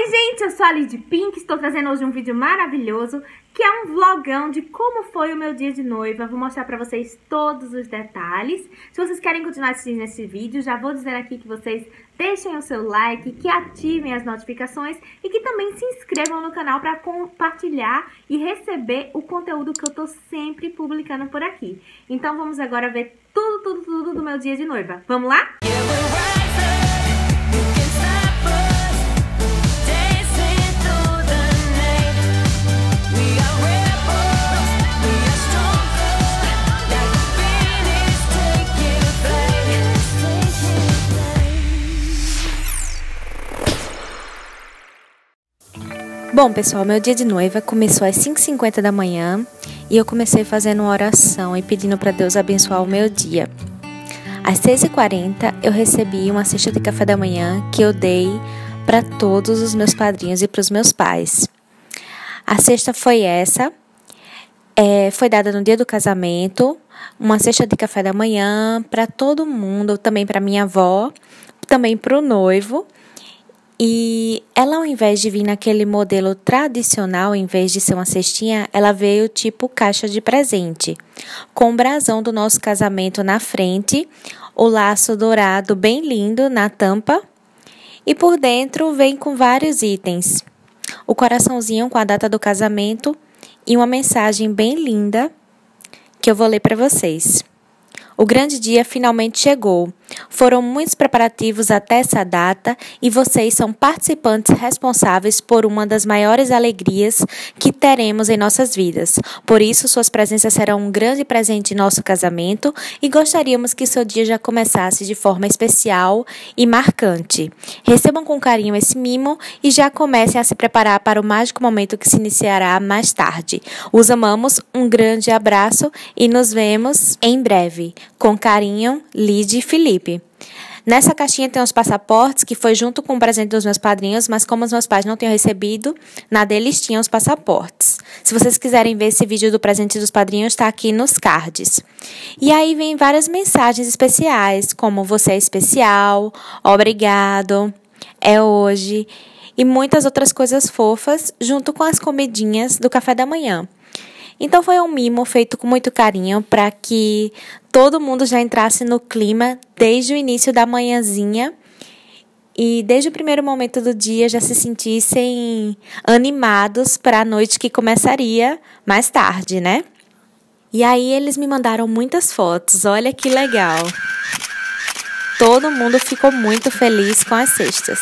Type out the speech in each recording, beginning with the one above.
Oi gente, eu sou a Lid Pink, estou trazendo hoje um vídeo maravilhoso, que é um vlogão de como foi o meu dia de noiva. Vou mostrar pra vocês todos os detalhes. Se vocês querem continuar assistindo esse vídeo, já vou dizer aqui que vocês deixem o seu like, que ativem as notificações e que também se inscrevam no canal para compartilhar e receber o conteúdo que eu tô sempre publicando por aqui. Então vamos agora ver tudo do meu dia de noiva. Vamos lá? Bom, pessoal, meu dia de noiva começou às 5h50 da manhã e eu comecei fazendo uma oração e pedindo para Deus abençoar o meu dia. Às 6h40 eu recebi uma cesta de café da manhã que eu dei para todos os meus padrinhos e para os meus pais. A cesta foi essa, foi dada no dia do casamento, uma cesta de café da manhã para todo mundo, também para minha avó, também para o noivo. E ela, ao invés de vir naquele modelo tradicional, em vez de ser uma cestinha, ela veio tipo caixa de presente, com o brasão do nosso casamento na frente, o laço dourado bem lindo na tampa, e por dentro vem com vários itens, o coraçãozinho com a data do casamento e uma mensagem bem linda que eu vou ler para vocês. O grande dia finalmente chegou. Foram muitos preparativos até essa data e vocês são participantes responsáveis por uma das maiores alegrias que teremos em nossas vidas. Por isso, suas presenças serão um grande presente em nosso casamento e gostaríamos que seu dia já começasse de forma especial e marcante. Recebam com carinho esse mimo e já comecem a se preparar para o mágico momento que se iniciará mais tarde. Os amamos, um grande abraço e nos vemos em breve. Com carinho, Lid e Felipe. Nessa caixinha tem os passaportes, que foi junto com o presente dos meus padrinhos, mas como os meus pais não tinham recebido, na deles tinham os passaportes. Se vocês quiserem ver esse vídeo do presente dos padrinhos, está aqui nos cards. E aí vem várias mensagens especiais, como você é especial, obrigado, é hoje, e muitas outras coisas fofas, junto com as comidinhas do café da manhã. Então foi um mimo feito com muito carinho para que todo mundo já entrasse no clima desde o início da manhãzinha e desde o primeiro momento do dia já se sentissem animados para a noite que começaria mais tarde, né? E aí eles me mandaram muitas fotos, olha que legal! Todo mundo ficou muito feliz com as cestas.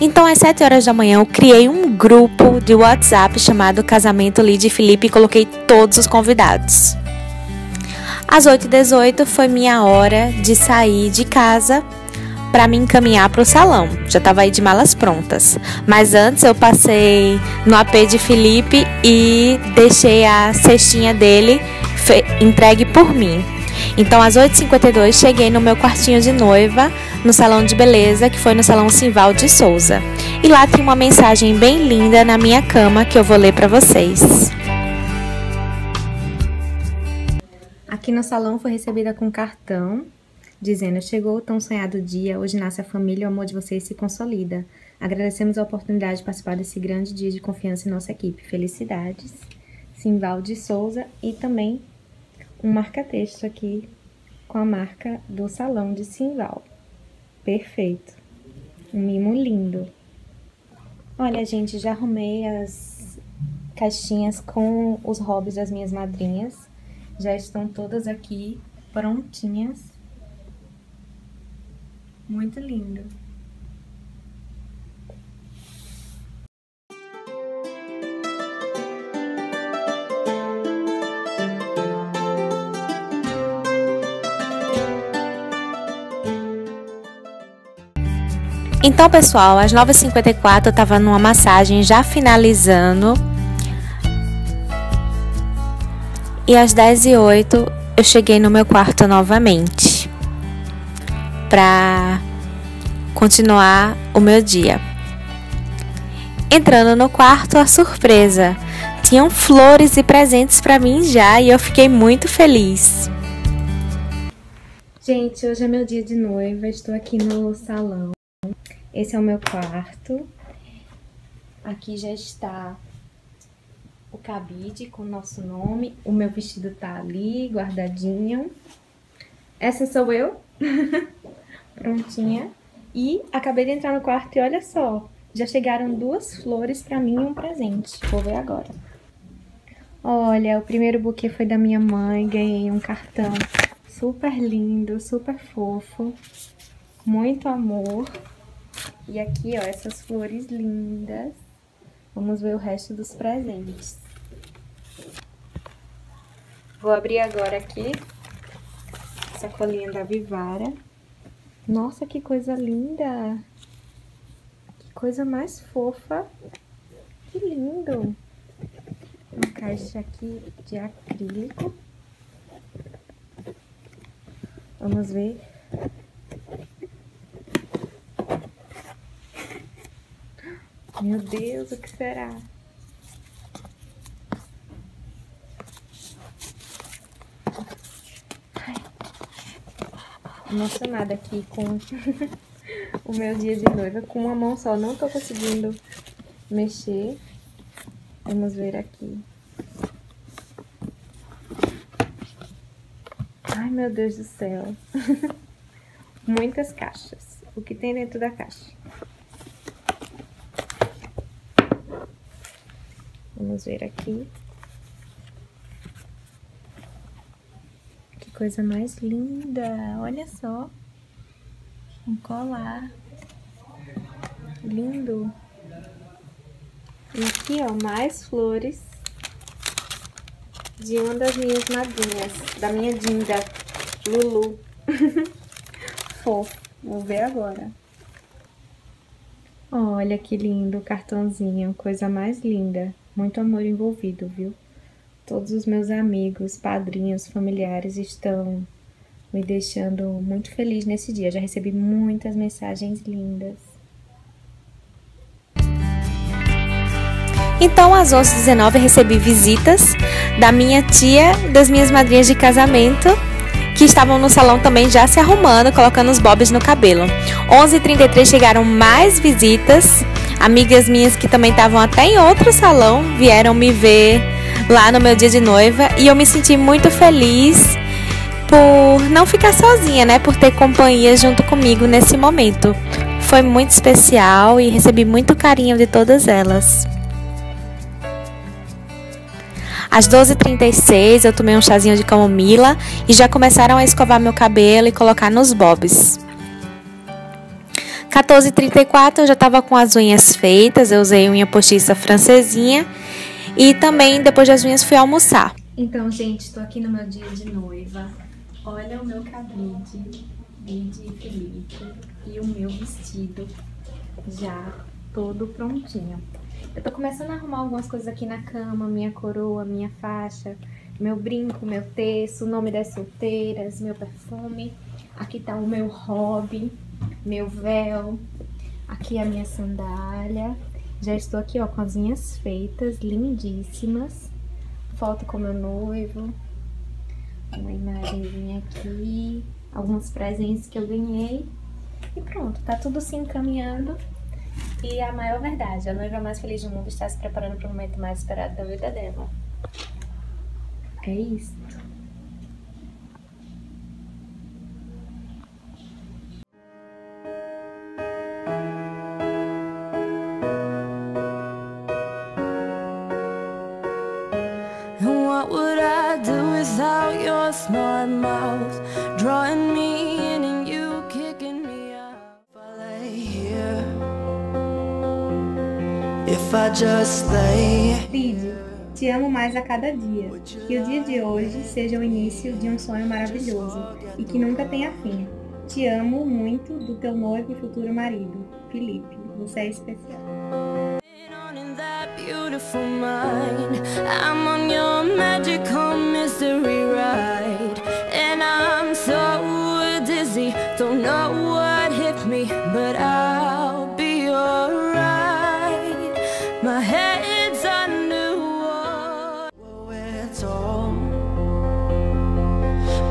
Então, às 7 horas da manhã, eu criei um grupo de WhatsApp chamado Casamento Lid e Felipe e coloquei todos os convidados. Às 8h18 foi minha hora de sair de casa para me encaminhar para o salão. Já estava aí de malas prontas. Mas antes eu passei no AP de Felipe e deixei a cestinha dele entregue por mim. Então, às 8h52, cheguei no meu quartinho de noiva, no salão de beleza, que foi no salão Sinval de Souza. E lá tem uma mensagem bem linda na minha cama, que eu vou ler pra vocês. Aqui no salão foi recebida com um cartão, dizendo: chegou o tão sonhado dia, hoje nasce a família, o amor de vocês se consolida. Agradecemos a oportunidade de participar desse grande dia de confiança em nossa equipe. Felicidades, Sinval de Souza. E também um marca-texto aqui com a marca do salão de Sinval. Perfeito. Um mimo lindo. Olha, gente, já arrumei as caixinhas com os hobbies das minhas madrinhas. Já estão todas aqui prontinhas. Muito lindo. Então, pessoal, às 9h54 eu tava numa massagem já finalizando. E às 10h08 eu cheguei no meu quarto novamente pra continuar o meu dia. Entrando no quarto, a surpresa. Tinham flores e presentes pra mim já e eu fiquei muito feliz. Gente, hoje é meu dia de noiva, estou aqui no salão. Esse é o meu quarto. Aqui já está o cabide com o nosso nome. O meu vestido tá ali, guardadinho. Essa sou eu, prontinha. E acabei de entrar no quarto e olha só, já chegaram duas flores pra mim e um presente. Vou ver agora. Olha, o primeiro buquê foi da minha mãe, ganhei um cartão super lindo, super fofo, muito amor. E aqui, ó, essas flores lindas. Vamos ver o resto dos presentes. Vou abrir agora aqui essa colinha da Vivara. Nossa, que coisa linda! Que coisa mais fofa! Que lindo! Uma caixa aqui de acrílico. Vamos ver. Meu Deus, o que será? Ai. Emocionada aqui com o meu dia de noiva. Com uma mão só, não tô conseguindo mexer. Vamos ver aqui. Ai, meu Deus do céu. Muitas caixas. O que tem dentro da caixa? Vamos ver aqui. Que coisa mais linda! Olha só! Um colar. Lindo! E aqui, ó, mais flores de uma das minhas madrinhas, da minha dinda, Lulu. Fofo. Vou ver agora. Olha que lindo o cartãozinho, coisa mais linda. Muito amor envolvido, viu? Todos os meus amigos, padrinhos, familiares estão me deixando muito feliz nesse dia. Já recebi muitas mensagens lindas. Então, às 11h19, recebi visitas da minha tia, das minhas madrinhas de casamento, que estavam no salão também já se arrumando, colocando os bobs no cabelo. 11h33 chegaram mais visitas. Amigas minhas que também estavam até em outro salão vieram me ver lá no meu dia de noiva e eu me senti muito feliz por não ficar sozinha, né? Por ter companhia junto comigo nesse momento. Foi muito especial e recebi muito carinho de todas elas. Às 12h36 eu tomei um chazinho de camomila e já começaram a escovar meu cabelo e colocar nos bobs. 14h34 eu já estava com as unhas feitas, eu usei unha postiça francesinha e também depois das unhas fui almoçar. Então, gente, estou aqui no meu dia de noiva. Olha o meu cabide de Felipe e o meu vestido já todo prontinho. Eu tô começando a arrumar algumas coisas aqui na cama, minha coroa, minha faixa, meu brinco, meu terço, o nome das solteiras, meu perfume. Aqui tá o meu hobby. Meu véu, aqui a minha sandália. Já estou aqui, ó, com as unhas feitas, lindíssimas. Foto com meu noivo. Uma imagenzinha aqui. Alguns presentes que eu ganhei. E pronto, tá tudo se encaminhando. E a maior verdade, a noiva mais feliz do mundo está se preparando para o momento mais esperado da vida dela. É isso. Smart mouth drawing me in and you kicking me out. If I lay here, if I just lay here. Te amo mais a cada dia. Que o dia de hoje seja o início de um sonho maravilhoso e que nunca tenha fim. Te amo muito do teu noivo e futuro marido, Felipe. Você é especial. I'm on your magical mystery ride, and I'm so dizzy, don't know what hit me, but I'll be alright. My head's underwater. Well, it's all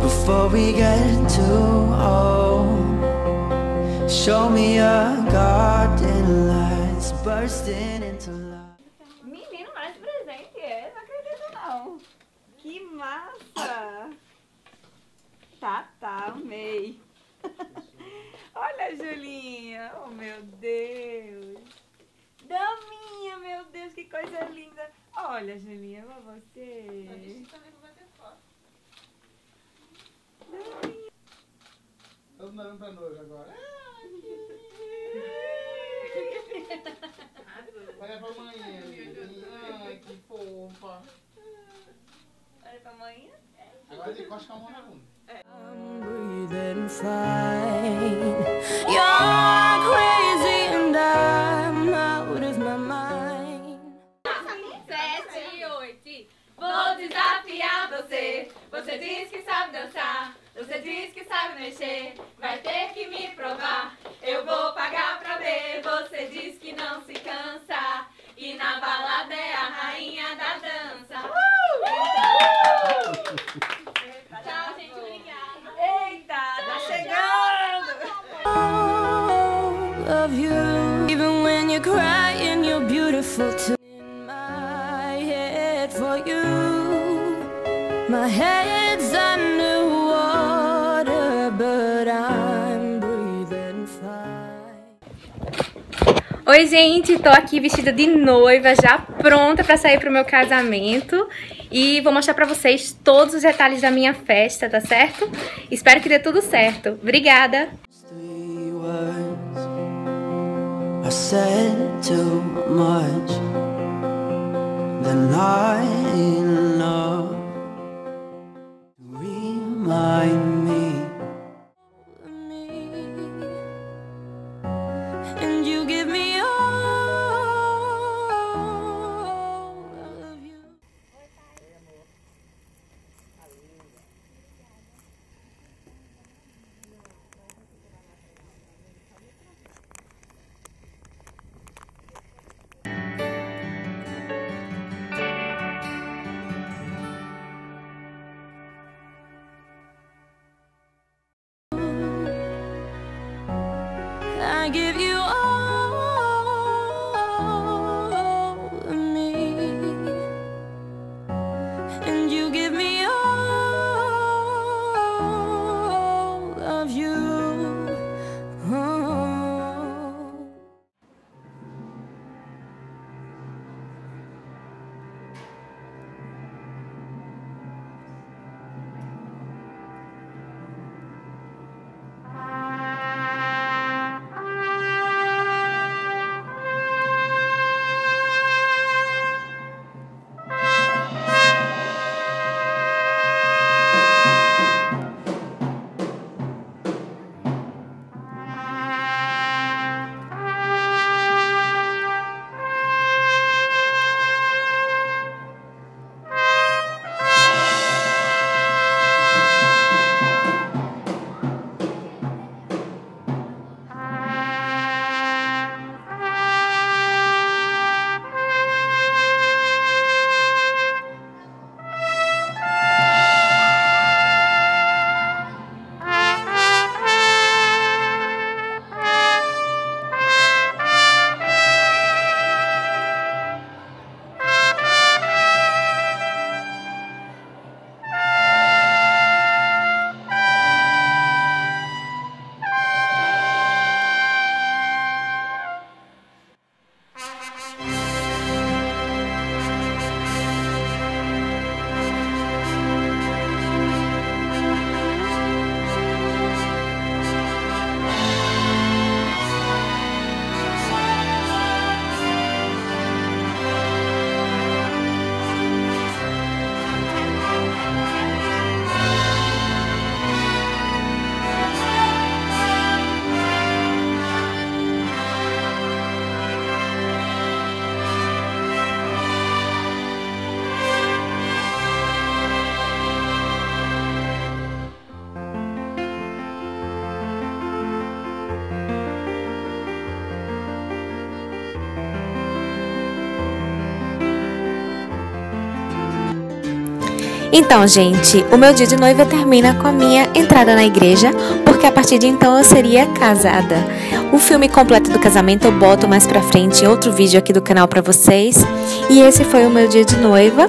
before before we get too old. Show me a garden lights bursting into life. Menino, mais presente é? Não acredito não. Que massa! Tá, amei. Olha, Julinha. Oh, meu Deus. Daminha, meu Deus, que coisa linda. Olha, Julinha, eu amo você. A gente também vai ter foto. Daminha. Todo mundo tá noivo agora. Olha pra mãe. Ai, que fofa. Olha pra mãe. Agora ele encosta a mão na bunda. I'm breathing fine. You're crazy and I'm out of my mind. 7 e 8. Vou desafiar você. Você diz que sabe dançar. Você diz que sabe mexer. Vai ter que me provar. Eu vou pagar pra ver. Você diz que não se cansa. E na balada é a rainha da dança. Even when you're crying, you're beautiful too. In my head for you, my head's underwater, but I'm breathing fine. Oi, gente, tô aqui vestida de noiva, já pronta pra sair pro meu casamento. E vou mostrar pra vocês todos os detalhes da minha festa, tá certo? Espero que dê tudo certo. Obrigada! I said too much, then I enough to remind me. And you give me all of you. I give you all of me, and you give me all of you. Oh. Então, gente, o meu dia de noiva termina com a minha entrada na igreja, porque a partir de então eu seria casada. O filme completo do casamento eu boto mais pra frente em outro vídeo aqui do canal pra vocês. E esse foi o meu dia de noiva.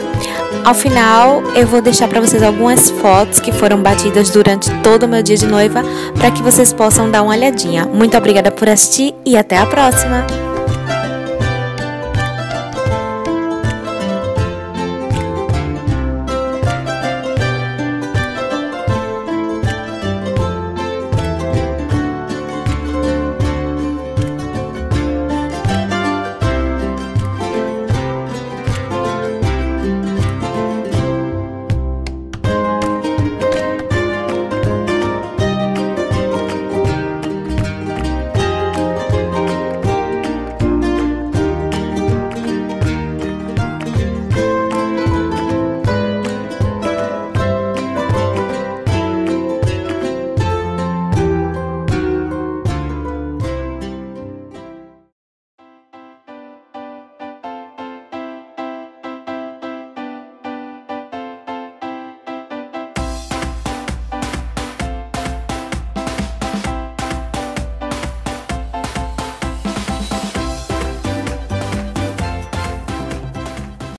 Ao final, eu vou deixar pra vocês algumas fotos que foram batidas durante todo o meu dia de noiva, pra que vocês possam dar uma olhadinha. Muito obrigada por assistir e até a próxima!